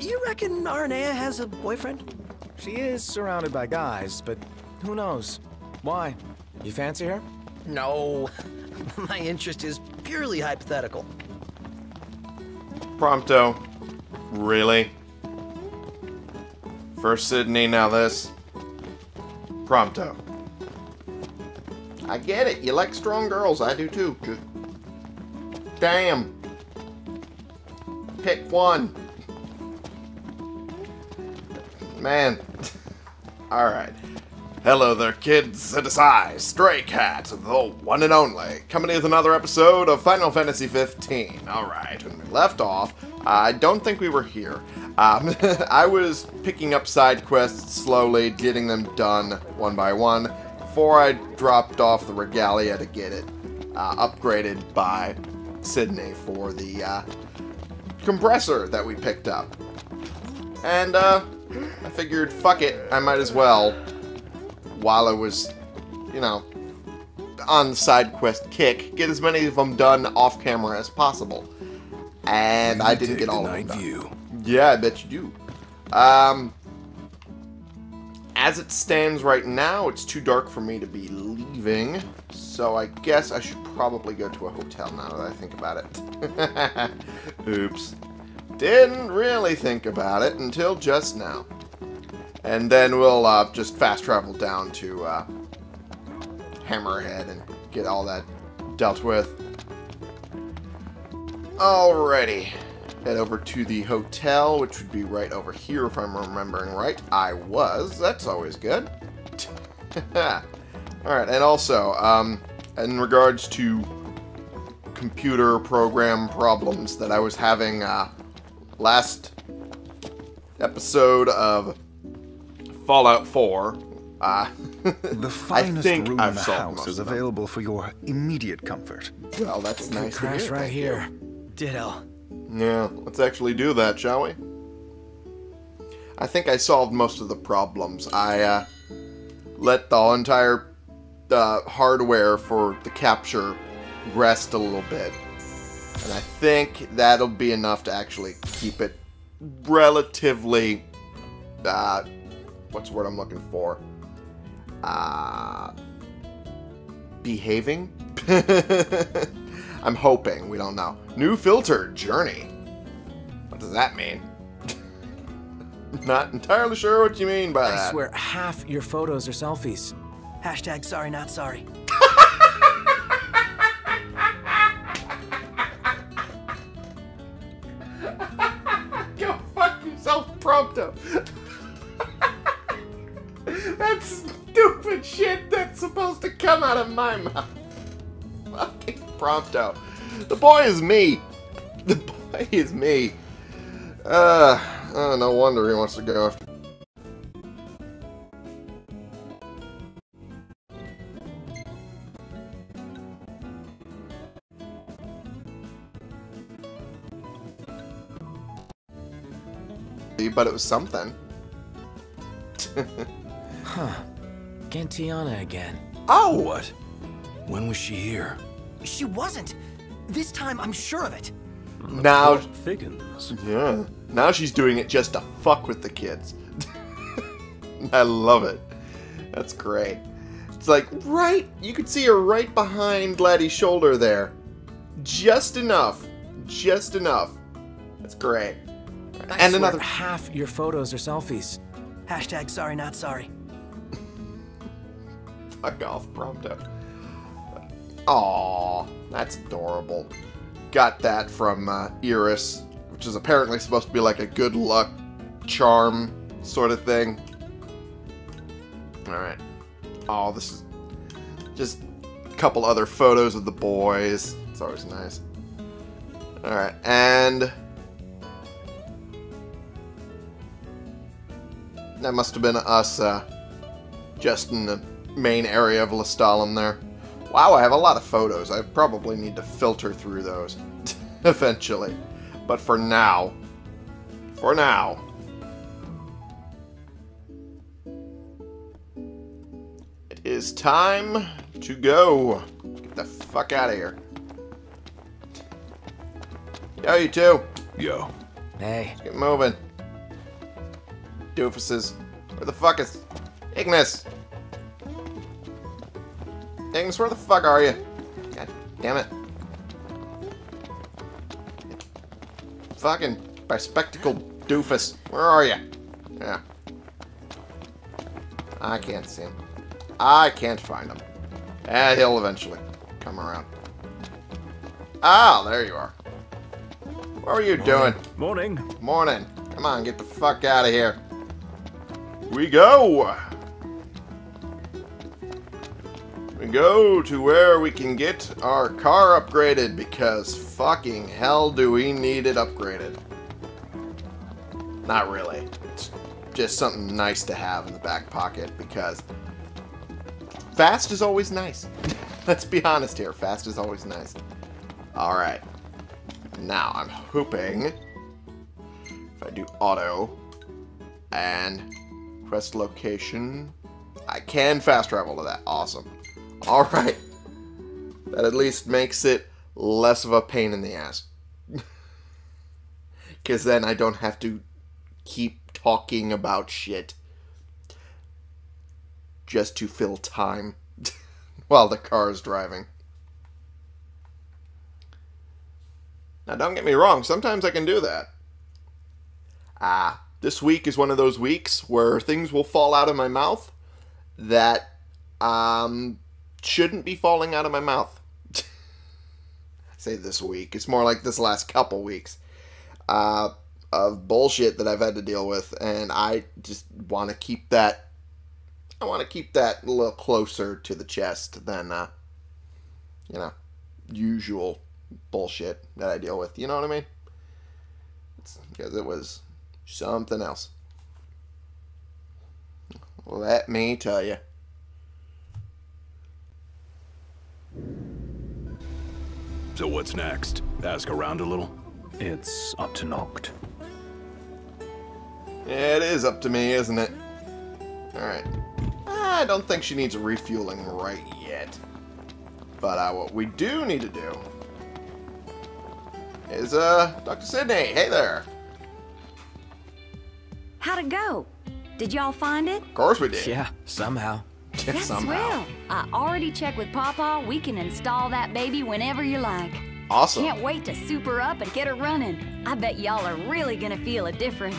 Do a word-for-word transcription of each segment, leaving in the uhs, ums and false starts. You reckon Aranea has a boyfriend? She is surrounded by guys, but who knows? Why? You fancy her? No. My interest is purely hypothetical. Prompto. Really? First Sydney, now this. Prompto. I get it. You like strong girls. I do too. Just... damn. Pick one. Man. Alright. Hello there, kids. It is I, Stray Cat, the one and only, coming with another episode of Final Fantasy fifteen. Alright, when we left off, I don't think we were here. Um, I was picking up side quests slowly, getting them done one by one, before I dropped off the Regalia to get it uh, upgraded by Sydney for the uh, compressor that we picked up. And, uh... I figured, fuck it, I might as well, while I was, you know, on the side quest kick, get as many of them done off camera as possible. And I didn't get all of them done. Yeah, I bet you do. Um, as it stands right now, it's too dark for me to be leaving, so I guess I should probably go to a hotel now that I think about it. Oops. Didn't really think about it until just now. And then we'll uh, just fast travel down to uh, Hammerhead and get all that dealt with. Alrighty. Head over to the hotel, which would be right over here if I'm remembering right. I was. That's always good. Alright, and also, um, in regards to computer program problems that I was having... Uh, last episode of Fallout four. Uh, the finest I think room in the house is available for your immediate comfort. Well, that's nice. Crash to right here. Ditto. Yeah, let's actually do that, shall we? I think I solved most of the problems. I uh, let the entire uh, hardware for the capture rest a little bit. And I think that'll be enough to actually keep it relatively, uh, what's the word I'm looking for? Uh, behaving? I'm hoping, we don't know. New filter, journey. What does that mean? Not entirely sure what you mean by that. I swear, half your photos are selfies. Hashtag sorry not sorry. Prompto. That's stupid shit that's supposed to come out of my mouth. Fucking Prompto. The boy is me. The boy is me. Uh, oh, no wonder he wants to go after. But it was something. Huh. Gentiana again. Oh! What? When was she here? She wasn't. This time I'm sure of it. The now... thickens. Yeah. Now she's doing it just to fuck with the kids. I love it. That's great. It's like, right... you could see her right behind Laddie's shoulder there. Just enough. Just enough. That's great. I and another half your photos are selfies. Hashtag sorry not sorry. Fuck off, Prompto. Aww, that's adorable. Got that from uh, Iris, which is apparently supposed to be like a good luck charm sort of thing. Alright. Oh, this is just a couple other photos of the boys. It's always nice. Alright, and... that must have been us, uh, just in the main area of Lestalum there. Wow, I have a lot of photos. I probably need to filter through those eventually. But for now, for now. It is time to go. Get the fuck out of here. Yo, you two. Yo. Hey. Let's get moving. doofuses. Where the fuck is... Ignis! Ignis, where the fuck are you? God damn it. Fucking bespectacled doofus. Where are you? Yeah. I can't see him. I can't find him. Eh, he'll eventually come around. Ah, there you are. What were you doing? Morning. Morning. Come on, get the fuck out of here. We go. We go to where we can get our car upgraded, because fucking hell do we need it upgraded. Not really. It's just something nice to have in the back pocket, because fast is always nice. Let's be honest here. Fast is always nice. Alright. Now, I'm hoping if I do auto and quest location, I can fast travel to that. Awesome. Alright. That at least makes it less of a pain in the ass. Because then I don't have to keep talking about shit just to fill time while the car is driving. Now, don't get me wrong. Sometimes I can do that. Ah, this week is one of those weeks where things will fall out of my mouth that um, shouldn't be falling out of my mouth. I say this week. It's more like this last couple weeks uh, of bullshit that I've had to deal with. And I just want to keep that. I want to keep that a little closer to the chest than, uh, you know, usual bullshit that I deal with. You know what I mean? It's because it was something else. Let me tell you. So what's next? Ask around a little? It's up to Noct. It is up to me, isn't it? Alright. I don't think she needs refueling right yet. But uh, what we do need to do is uh, Doctor Sydney. Hey there. How'd it go? Did y'all find it? Of course we did. Yeah, somehow. That's somehow. Swell. I already checked with Pawpaw. We can install that baby whenever you like. Awesome. Can't wait to super up and get her running. I bet y'all are really gonna feel a difference.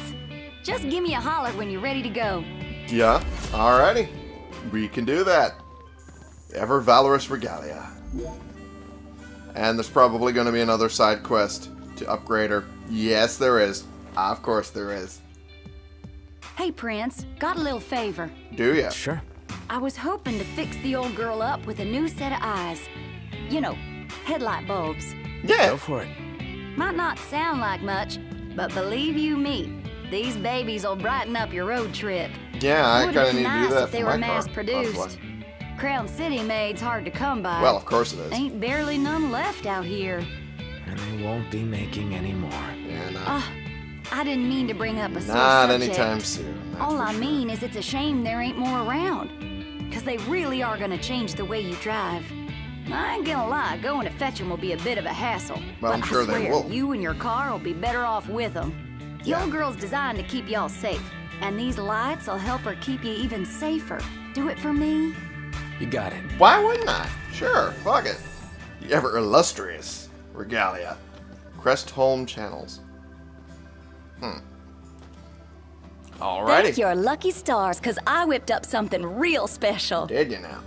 Just give me a holler when you're ready to go. Yeah, alrighty. We can do that. Ever valorous Regalia. And there's probably going to be another side quest to upgrade her. Yes, there is. Of course there is. Hey, Prince. Got a little favor. Do ya? Sure. I was hoping to fix the old girl up with a new set of eyes. You know, headlight bulbs. Yeah. Go for it. Might not sound like much, but believe you me, these babies will brighten up your road trip. Yeah, I kind of need nice to do that if for they my were mass car. Produced. Crown City made's hard to come by. Well, of course it is. Ain't barely none left out here. And they won't be making any more. Yeah, no. Uh, I didn't mean to bring up a sore Not subject. Anytime soon. Not All I sure. mean is it's a shame there ain't more around. Because they really are going to change the way you drive. I ain't gonna lie, going to fetch them will be a bit of a hassle. Well, I'm but sure I swear, they will. You and your car will be better off with them. The yeah. old girl's designed to keep y'all safe. And these lights will help her keep you even safer. Do it for me. You got it. Why wouldn't I? Sure, fuck it. The ever illustrious Regalia. Crestholm Channels. Hmm. Alrighty. Thank your lucky stars, because I whipped up something real special. Did you now?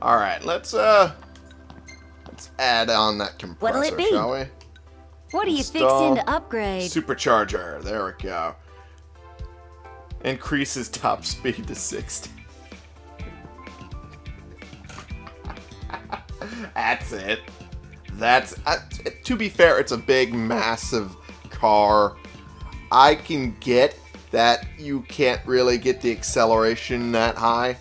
Alright, let's, uh... let's add on that compressor, What'll it be? Shall we? What are you Install fixing to upgrade? Supercharger. There we go. Increases top speed to sixty. That's it. That's... Uh, to be fair, it's a big, massive car. I can get that you can't really get the acceleration that high.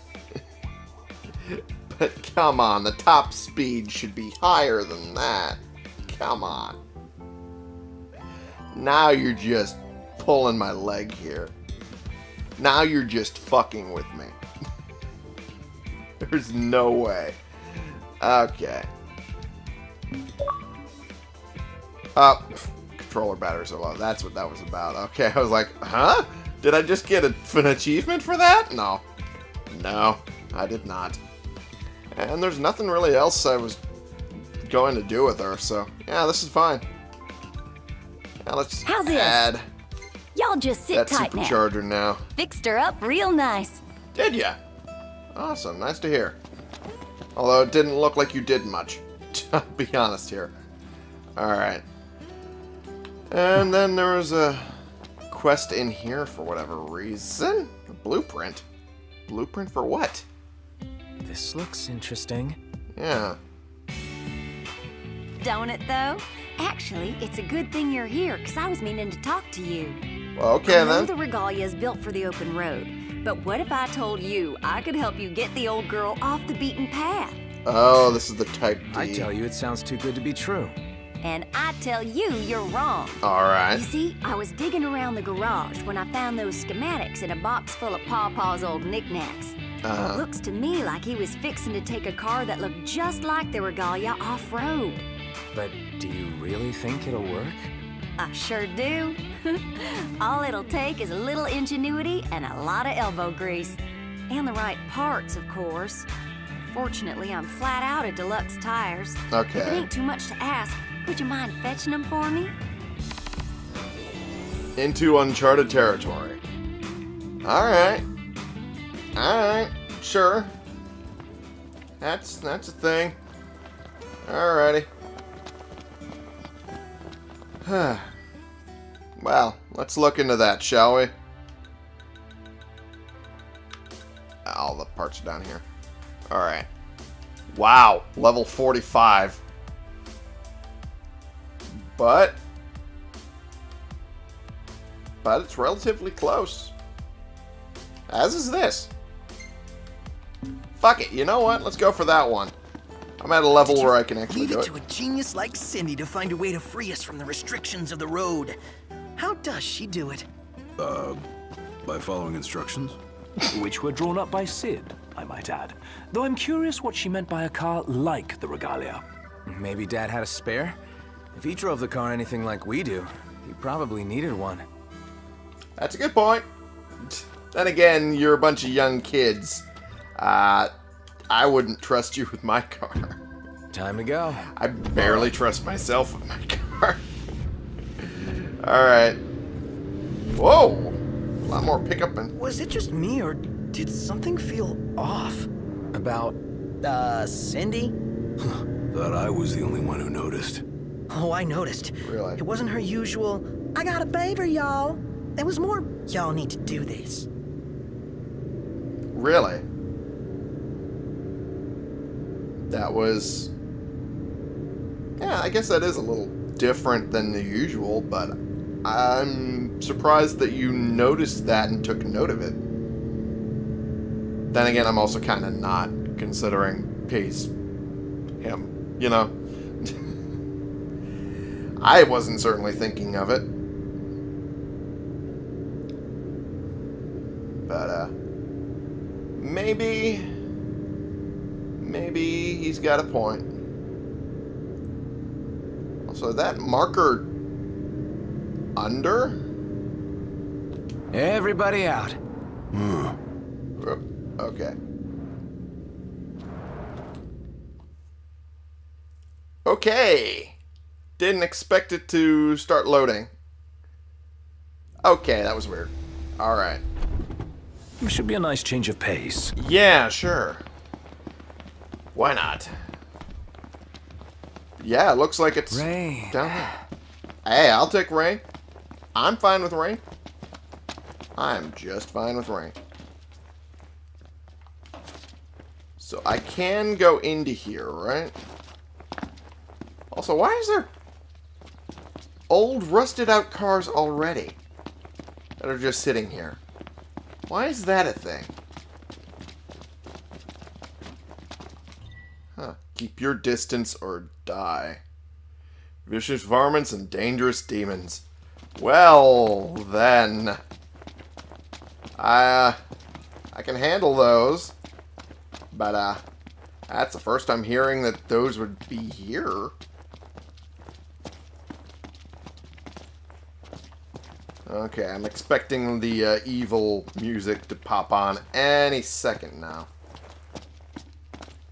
But come on, the top speed should be higher than that. Come on. Now you're just pulling my leg here. Now you're just fucking with me. There's no way. Okay. Oh, controller batteries are low. That's what that was about. Okay, I was like, huh? Did I just get a, an achievement for that? No. No, I did not. And there's nothing really else I was going to do with her, so yeah, this is fine. Now let's How's add y'all just sit that tight supercharger now. now. Fixed her up real nice. Did ya? Awesome, nice to hear. Although it didn't look like you did much, to be honest here. Alright. And then there was a quest in here for whatever reason. A blueprint. Blueprint for what? This looks interesting. Yeah. Don't it though? Actually, it's a good thing you're here, because I was meaning to talk to you. Well, okay I know then. The Regalia is built for the open road, but what if I told you I could help you get the old girl off the beaten path? Oh, this is the type D. I tell you, it sounds too good to be true. And I tell you, you're wrong. All right. You see, I was digging around the garage when I found those schematics in a box full of Pawpaw's old knickknacks. Uh-huh. It looks to me like he was fixing to take a car that looked just like the Regalia off-road. But do you really think it'll work? I sure do. All it'll take is a little ingenuity and a lot of elbow grease. And the right parts, of course. Fortunately, I'm flat out of deluxe tires. Okay. If it ain't too much to ask, would you mind fetching them for me? Into uncharted territory. Alright. Alright. Sure. That's that's a thing. Alrighty. Well, let's look into that, shall we? All the parts are down here. Alright. Wow, level forty-five. But... But it's relatively close. As is this. Fuck it, you know what? Let's go for that one. I'm at a level where I can actually do it. Leave it to a genius like Cindy to find a way to free us from the restrictions of the road. How does she do it? Uh, by following instructions. Which were drawn up by Sid, I might add. Though I'm curious what she meant by a car like the Regalia. Maybe Dad had a spare? If he drove the car anything like we do, he probably needed one. That's a good point. Then again, you're a bunch of young kids. Uh... I wouldn't trust you with my car. Time to go. I barely trust myself with my car. Alright. Whoa! A lot more pickup and... Was it just me, or did something feel off? About, uh, Cindy? Thought I was the only one who noticed. Oh, I noticed. Really? It wasn't her usual, I got a favor, y'all. There was more, y'all need to do this. Really? That was, yeah, I guess that is a little different than the usual, but I'm surprised that you noticed that and took note of it. Then again, I'm also kind of not, considering he's him, you know. I wasn't certainly thinking of it. But, uh, maybe... Maybe he's got a point. Also, that marker under? Everybody out. Okay. Okay. Didn't expect it to start loading. Okay, that was weird. All right. It should be a nice change of pace. Yeah, sure. Why not? Yeah, it looks like it's rain. Down there. Hey, I'll take rain. I'm fine with rain. I'm just fine with rain. So I can go into here, right? Also, why is there old rusted out cars already that are just sitting here? Why is that a thing? Keep your distance or die. Vicious varmints and dangerous demons. Well, then. I, uh, I can handle those. But, uh, that's the first I'm hearing that those would be here. Okay, I'm expecting the uh, evil music to pop on any second now.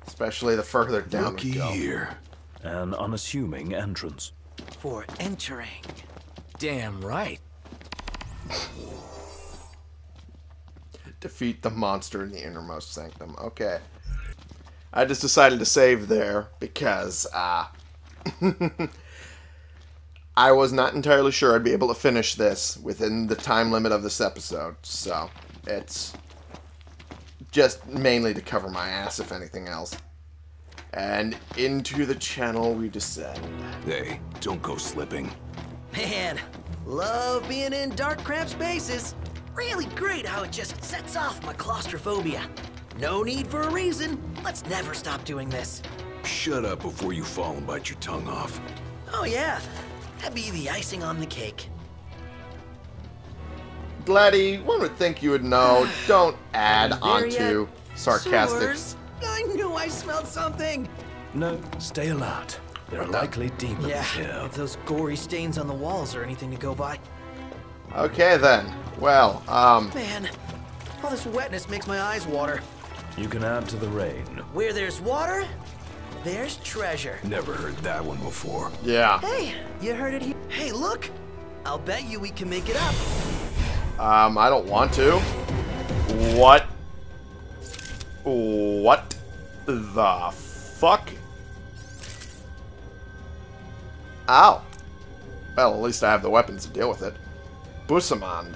Especially the further down we go. Looky here. An unassuming entrance. For entering. Damn right. Defeat the monster in the innermost sanctum. Okay. I just decided to save there because, uh... I was not entirely sure I'd be able to finish this within the time limit of this episode, so it's just mainly to cover my ass, if anything else. And into the channel we descend. Hey, don't go slipping. Man, love being in dark, cramped spaces. Really great how it just sets off my claustrophobia. No need for a reason. Let's never stop doing this. Shut up before you fall and bite your tongue off. Oh, yeah. That'd be the icing on the cake. Gladys, one would think you would know. Don't add onto sarcastic. Sewers? I knew I smelled something. No, stay alert. There are likely demons yeah, here. If those gory stains on the walls are anything to go by. Okay then. Well, um. Man, all this wetness makes my eyes water. You can add to the rain. Where there's water, there's treasure. Never heard that one before. Yeah. Hey, you heard it here. Hey, look. I'll bet you we can make it up. Um, I don't want to. What? What the fuck? Ow. Well, at least I have the weapons to deal with it. Busamand.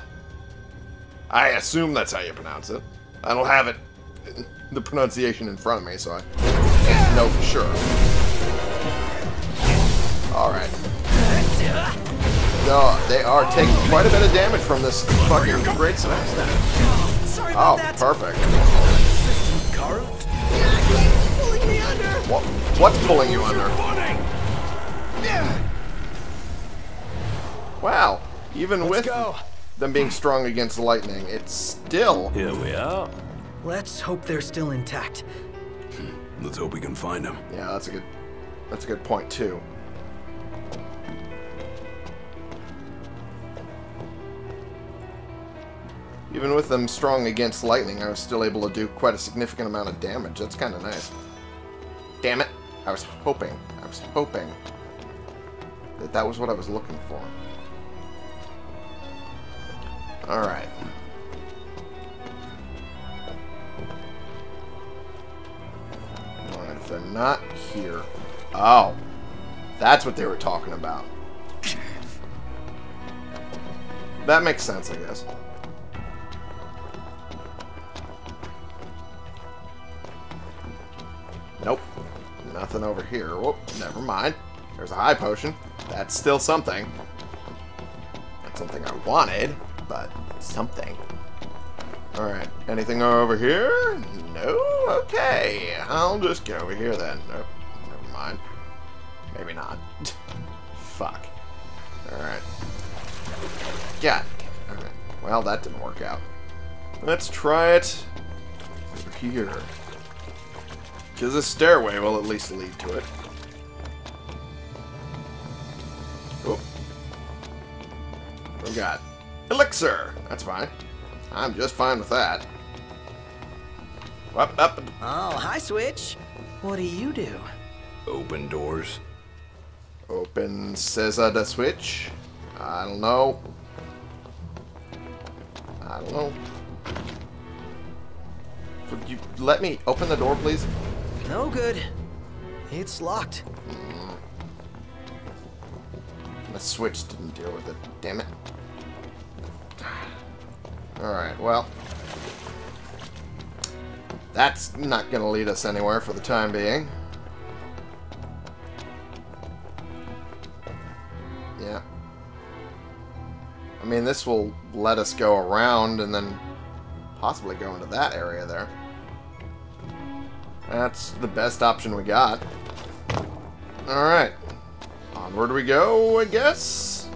I assume that's how you pronounce it. I don't have it, the pronunciation in front of me, so I... No, for sure. Alright. No, they are taking quite a bit of damage from this fucking great smash. Oh, perfect. What, what's pulling you under? Wow. Even with them being strong against lightning, it's still... Here we are. Let's hope they're still intact. Let's hope we can find him. Yeah, that's a good that's a good point too. Even with them strong against lightning, I was still able to do quite a significant amount of damage. That's kind of nice. Damn it. I was hoping. I was hoping that that was what I was looking for. All right. They're not here. Oh, that's what they were talking about. That makes sense, I guess. Nope. Nothing over here. Whoop, never mind. There's a high potion. That's still something. Not something I wanted, but something. Alright, anything over here? No? Okay, I'll just get over here then. Nope, never mind. Maybe not. Fuck. Alright. Yeah. Alright. Well, that didn't work out. Let's try it over here. Because this stairway will at least lead to it. Oh. Oh god. Elixir! That's fine. I'm just fine with that. Up, up. Oh, hi, Switch. What do you do? Open doors. Open Cesar the Switch. I don't know. I don't know. Would you let me open the door, please? No good. It's locked. Mm. The Switch didn't deal with it. Damn it. Alright, well, that's not going to lead us anywhere for the time being. Yeah. I mean, this will let us go around and then possibly go into that area there. That's the best option we got. Alright. Onward we go, I guess.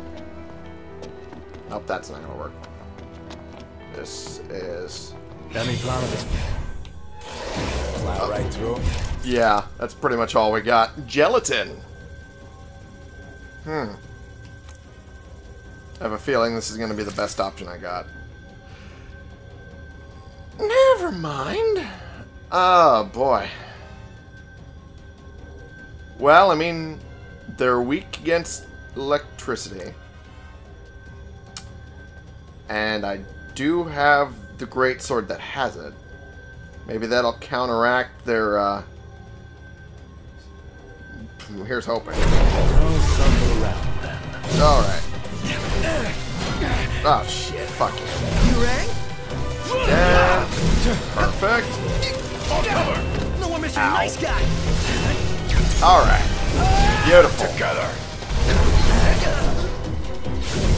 Nope, that's not going to work. This is... Demiplanetus. Fly right through. Yeah, that's pretty much all we got. Gelatin! Hmm. I have a feeling this is going to be the best option I got. Never mind. Oh, boy. Well, I mean, they're weak against electricity. And I do have the greatsword that has it. Maybe that'll counteract their, uh... here's hoping. Alright. Oh, shit. Fuck it. You rang? Yeah. Perfect. I'll cover. No one missing a nice guy. Alright. Beautiful. Together.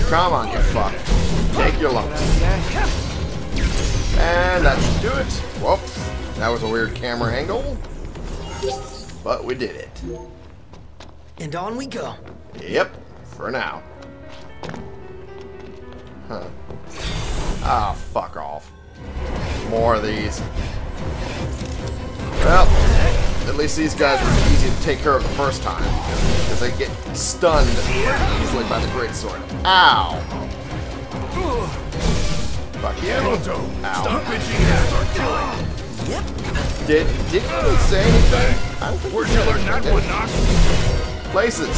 Come on, you fuck. Take your lumps. And that should do it. Whoops. That was a weird camera angle. But we did it. And on we go. Yep. For now. Huh. Ah, oh, fuck off. More of these. Well, at least these guys were easy to take care of the first time. Because they get stunned pretty easily by the greatsword. Ow! Fuck you. Ow. Stop bitching and start killing. Yep. Did did you say anything? I don't think Where'd you learn that one, Nox? Places.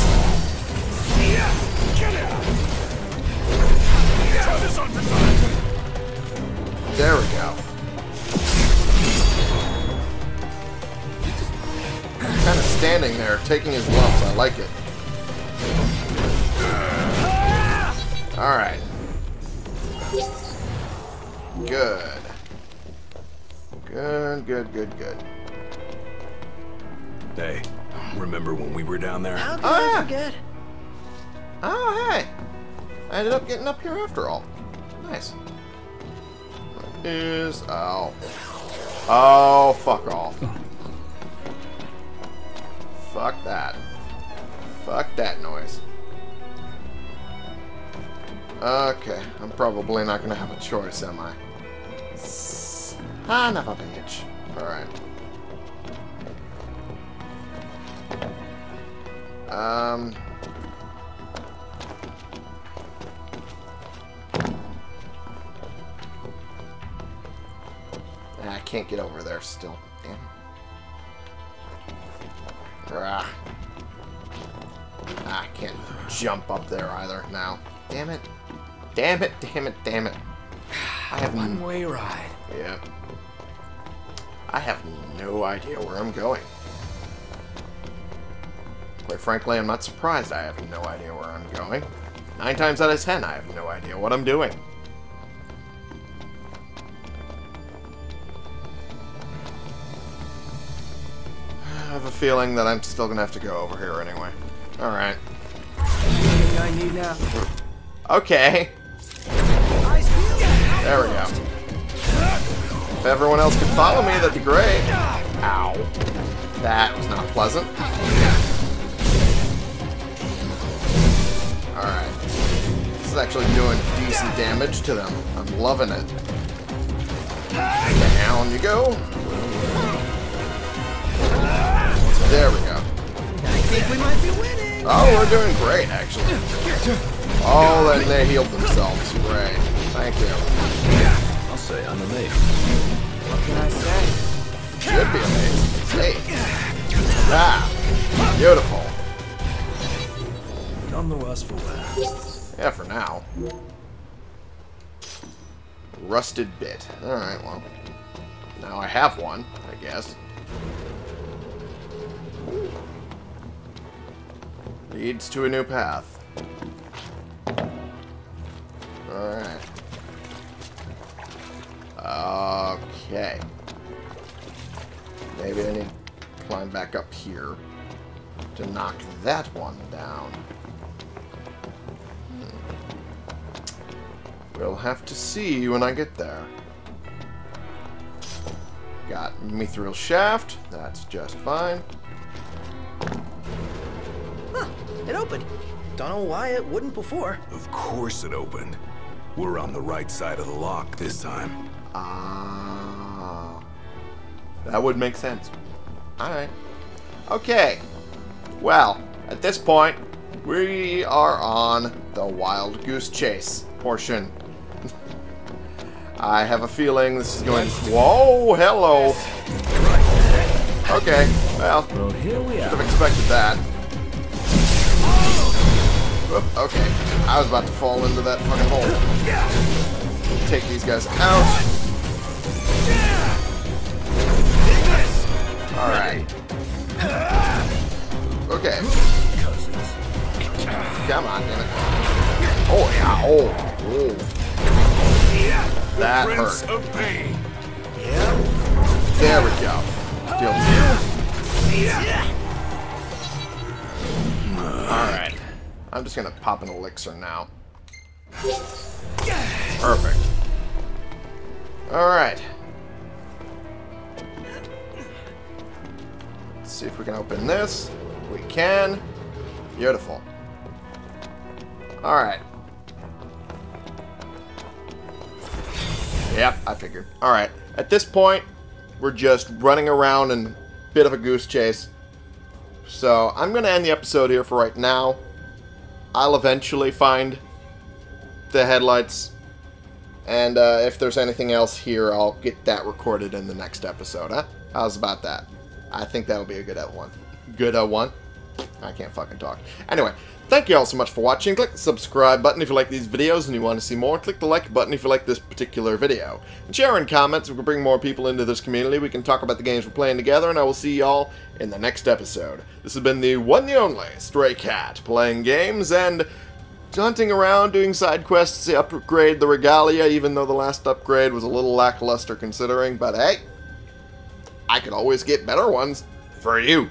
Yeah, get it. Yeah. Try this on the side. There we go. He's kind of standing there, taking his lumps. I like it. All right. Good. Good, good, good, good. Hey, remember when we were down there? How could oh, I forget? Yeah. Oh, hey. I ended up getting up here after all. Nice. What is... Ow. Oh, fuck off. Fuck that. Fuck that noise. Okay, I'm probably not going to have a choice, am I? Ah, never bitch. Alright. Um. Ah, I can't get over there still. Damn. Ah. Ah, I can't jump up there either now. Damn it. Damn it, damn it, damn it. I have one way ride. Yeah. I have no idea where I'm going. Quite frankly, I'm not surprised I have no idea where I'm going. Nine times out of ten, I have no idea what I'm doing. I have a feeling that I'm still gonna have to go over here anyway. Alright. I need now. Okay. There we go. If everyone else could follow me, that'd be great. Ow. That was not pleasant. Alright. This is actually doing decent damage to them. I'm loving it. Down you go. There we go. Oh, we're doing great, actually. Oh, and they healed themselves. Great. Thank you. I'm amazed. What can I say? Should be amazed. Hey. Ah. Beautiful. None the worse for that. Yeah, for now. Rusted bit. Alright, well. Now I have one, I guess. Leads to a new path. Alright. Okay. Maybe I need to climb back up here to knock that one down. Hmm. We'll have to see when I get there. Got Mithril Shaft. That's just fine. Huh. It opened. Don't know why it wouldn't before. Of course it opened. We're on the right side of the lock this time. Ah. That would make sense. Alright. Okay. Well, at this point, We are on the wild goose chase portion. I have a feeling this is going... Whoa, hello. Okay, well, well here we should have expected that. Oop, okay, I was about to fall into that fucking hole. Take these guys out. Alright. Okay. Come on, damn it. Oh, yeah, oh, oh. That hurt. There we go. Alright. I'm just gonna pop an elixir now. Perfect. Alright. Let's see if we can open this. We can. Beautiful. Alright. Yep, I figured. Alright. At this point, we're just running around in a bit of a goose chase. So, I'm going to end the episode here for right now. I'll eventually find the headlights. And uh, if there's anything else here, I'll get that recorded in the next episode. Huh? How's about that? I think that'll be a good one. Good uh, one? I can't fucking talk. Anyway, thank you all so much for watching. Click the subscribe button if you like these videos and you want to see more. Click the like button if you like this particular video. And share in comments. We can bring more people into this community. We can talk about the games we're playing together. And I will see y'all in the next episode. This has been the one and only Stray Cat, playing games and hunting around, doing side quests to upgrade the Regalia, even though the last upgrade was a little lackluster considering. But hey, I could always get better ones for you.